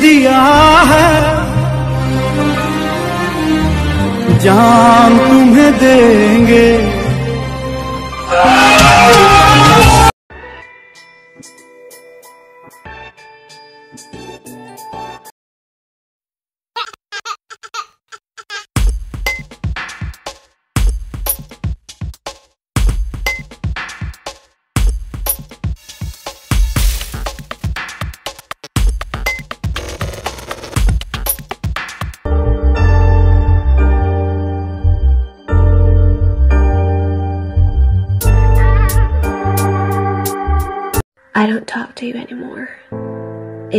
दिया है जान तुम्हें देंगे। I don't talk to you anymore.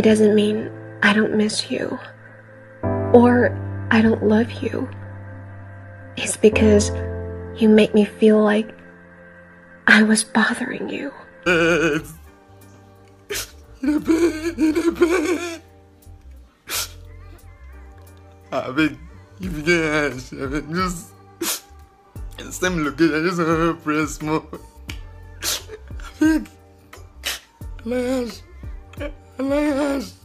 It doesn't mean I don't miss you or I don't love you. It's because you make me feel like I was bothering you. I just want to press more. Alas, alas.